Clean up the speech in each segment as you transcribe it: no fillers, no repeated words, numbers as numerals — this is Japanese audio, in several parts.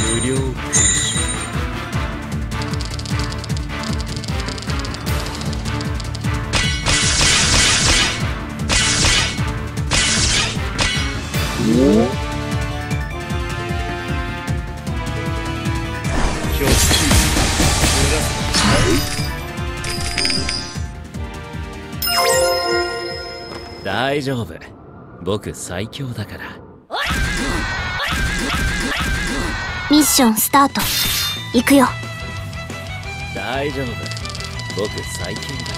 無料講習。局長。大丈夫。僕最強だから。ミッションスタート。行くよ。大丈夫。僕最強だから。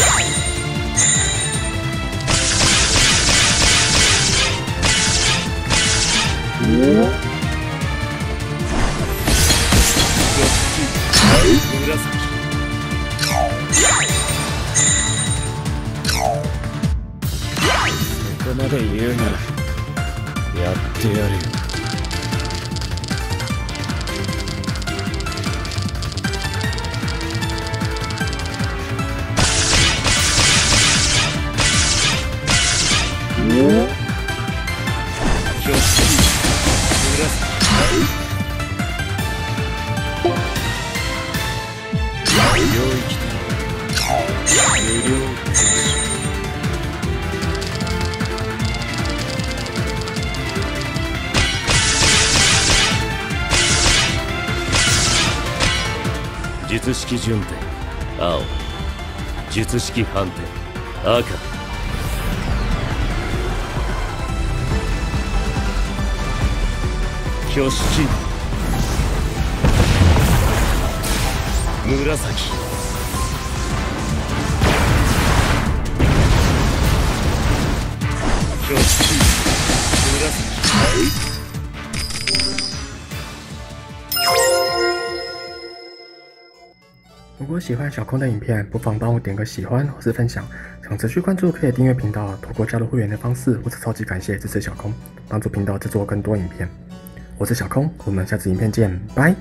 そこまで言うならやってやるよ。 術式順転青、術式反転赤。 挙式紫挙式紫。 如果喜欢小空的影片，不妨帮我点个喜欢或是分享。想持续关注，可以订阅频道，透过加入会员的方式，我是超级感谢支持小空，帮助频道制作更多影片。 我是小空，我们下次影片见，拜。